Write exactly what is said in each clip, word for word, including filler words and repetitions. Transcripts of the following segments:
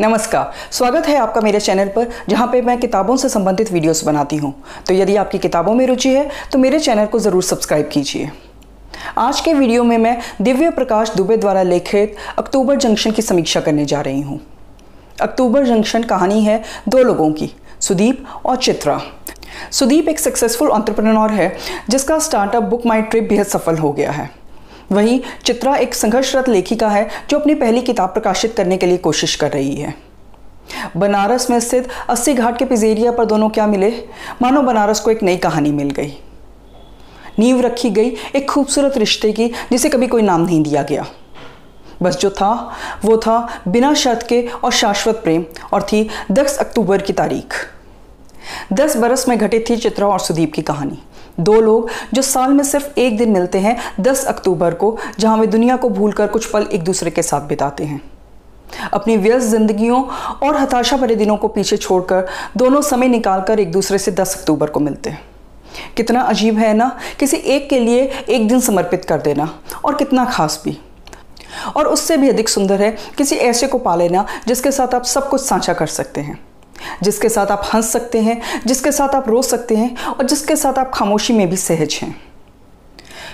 नमस्कार, स्वागत है आपका मेरे चैनल पर जहां पे मैं किताबों से संबंधित वीडियोस बनाती हूं। तो यदि आपकी किताबों में रुचि है तो मेरे चैनल को ज़रूर सब्सक्राइब कीजिए। आज के वीडियो में मैं दिव्य प्रकाश दुबे द्वारा लिखित अक्टूबर जंक्शन की समीक्षा करने जा रही हूं। अक्टूबर जंक्शन कहानी है दो लोगों की, सुदीप और चित्रा। सुदीप एक सक्सेसफुल एंटरप्रेन्योर है जिसका स्टार्टअप बुक माय ट्रिप बेहद सफल हो गया है। वहीं चित्रा एक संघर्षरत लेखिका है जो अपनी पहली किताब प्रकाशित करने के लिए कोशिश कर रही है। बनारस में स्थित अस्सी घाट के पिज़्ज़ेरिया पर दोनों क्या मिले, मानो बनारस को एक नई कहानी मिल गई। नींव रखी गई एक खूबसूरत रिश्ते की जिसे कभी कोई नाम नहीं दिया गया। बस जो था वो था बिना शर्त के और शाश्वत प्रेम, और थी दस अक्टूबर की तारीख। दस बरस में घटित थी चित्रा और सुदीप की कहानी। दो लोग जो साल में सिर्फ एक दिन मिलते हैं, दस अक्टूबर को, जहां वे दुनिया को भूलकर कुछ पल एक दूसरे के साथ बिताते हैं। अपनी व्यस्त जिंदगियों और हताशा भरे दिनों को पीछे छोड़कर दोनों समय निकालकर एक दूसरे से दस अक्टूबर को मिलते हैं। कितना अजीब है ना, किसी एक के लिए एक दिन समर्पित कर देना, और कितना खास भी, और उससे भी अधिक सुंदर है किसी ऐसे को पा लेना जिसके साथ आप सब कुछ साझा कर सकते हैं, जिसके साथ आप हंस सकते हैं, जिसके साथ आप रो सकते हैं, और जिसके साथ आप खामोशी में भी सहज हैं।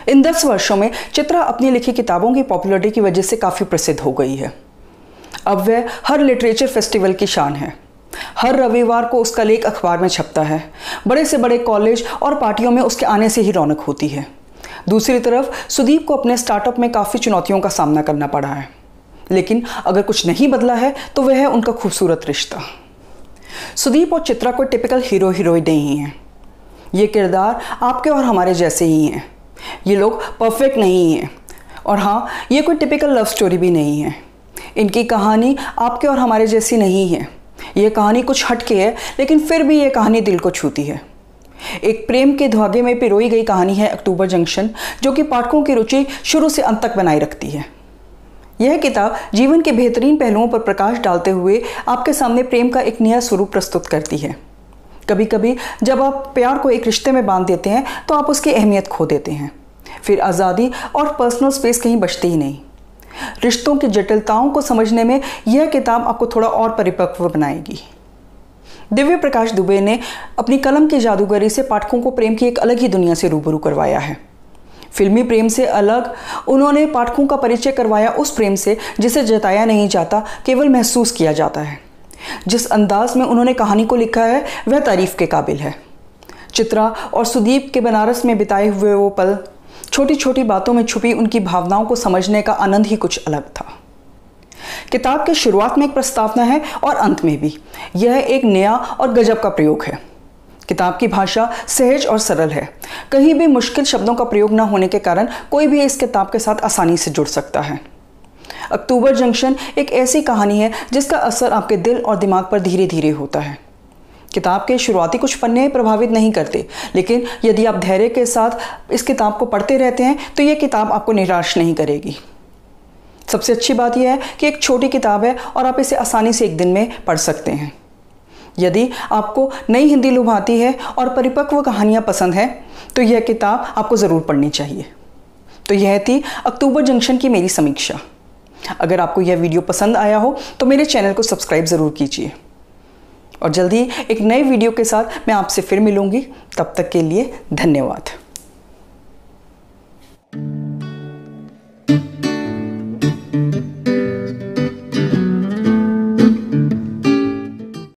इन दस वर्षों में चित्रा अपनी लिखी किताबों की पॉपुलैरिटी की वजह से काफ़ी प्रसिद्ध हो गई है। अब वह हर लिटरेचर फेस्टिवल की शान है। हर रविवार को उसका लेख अखबार में छपता है। बड़े से बड़े कॉलेज और पार्टियों में उसके आने से ही रौनक होती है। दूसरी तरफ सुदीप को अपने स्टार्टअप में काफ़ी चुनौतियों का सामना करना पड़ा है, लेकिन अगर कुछ नहीं बदला है तो वह है उनका खूबसूरत रिश्ता। सुदीप और चित्रा कोई टिपिकल हीरो हीरोइन नहीं हैं। ये किरदार आपके और हमारे जैसे ही हैं। ये लोग परफेक्ट नहीं हैं, और हाँ, ये कोई टिपिकल लव स्टोरी भी नहीं है। इनकी कहानी आपके और हमारे जैसी नहीं है। ये कहानी कुछ हटके है, लेकिन फिर भी ये कहानी दिल को छूती है। एक प्रेम के धागे में पिरोई गई कहानी है अक्टूबर जंक्शन, जो कि पाठकों की रुचि शुरू से अंत तक बनाए रखती है। यह किताब जीवन के बेहतरीन पहलुओं पर प्रकाश डालते हुए आपके सामने प्रेम का एक नया स्वरूप प्रस्तुत करती है। कभी कभी जब आप प्यार को एक रिश्ते में बांध देते हैं तो आप उसकी अहमियत खो देते हैं। फिर आज़ादी और पर्सनल स्पेस कहीं बचती ही नहीं। रिश्तों की जटिलताओं को समझने में यह किताब आपको थोड़ा और परिपक्व बनाएगी। दिव्य प्रकाश दुबे ने अपनी कलम की जादूगरी से पाठकों को प्रेम की एक अलग ही दुनिया से रूबरू करवाया है। फिल्मी प्रेम से अलग उन्होंने पाठकों का परिचय करवाया उस प्रेम से जिसे जताया नहीं जाता, केवल महसूस किया जाता है। जिस अंदाज में उन्होंने कहानी को लिखा है वह तारीफ के काबिल है। चित्रा और सुदीप के बनारस में बिताए हुए वो पल, छोटी छोटी बातों में छुपी उनकी भावनाओं को समझने का आनंद ही कुछ अलग था। किताब के शुरुआत में एक प्रस्तावना है और अंत में भी। यह एक नया और गजब का प्रयोग है। किताब की भाषा सहज और सरल है। कहीं भी मुश्किल शब्दों का प्रयोग न होने के कारण कोई भी इस किताब के साथ आसानी से जुड़ सकता है। अक्टूबर जंक्शन एक ऐसी कहानी है जिसका असर आपके दिल और दिमाग पर धीरे धीरे होता है। किताब के शुरुआती कुछ पन्ने प्रभावित नहीं करते, लेकिन यदि आप धैर्य के साथ इस किताब को पढ़ते रहते हैं तो ये किताब आपको निराश नहीं करेगी। सबसे अच्छी बात यह है कि एक छोटी किताब है और आप इसे आसानी से एक दिन में पढ़ सकते हैं। यदि आपको नई हिंदी लुभाती है और परिपक्व कहानियाँ पसंद हैं तो यह किताब आपको ज़रूर पढ़नी चाहिए। तो यह थी अक्टूबर जंक्शन की मेरी समीक्षा। अगर आपको यह वीडियो पसंद आया हो तो मेरे चैनल को सब्सक्राइब ज़रूर कीजिए, और जल्दी एक नए वीडियो के साथ मैं आपसे फिर मिलूँगी। तब तक के लिए धन्यवाद।